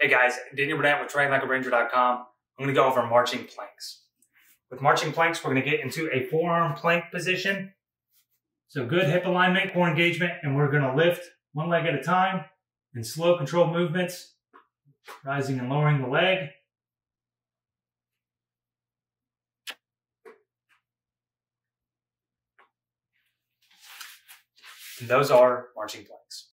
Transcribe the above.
Hey guys, Daniel Burnett with TrainLikeARanger.com. I'm going to go over marching planks. With marching planks, we're going to get into a forearm plank position. So good hip alignment, core engagement, and we're going to lift one leg at a time in slow controlled movements, rising and lowering the leg. And those are marching planks.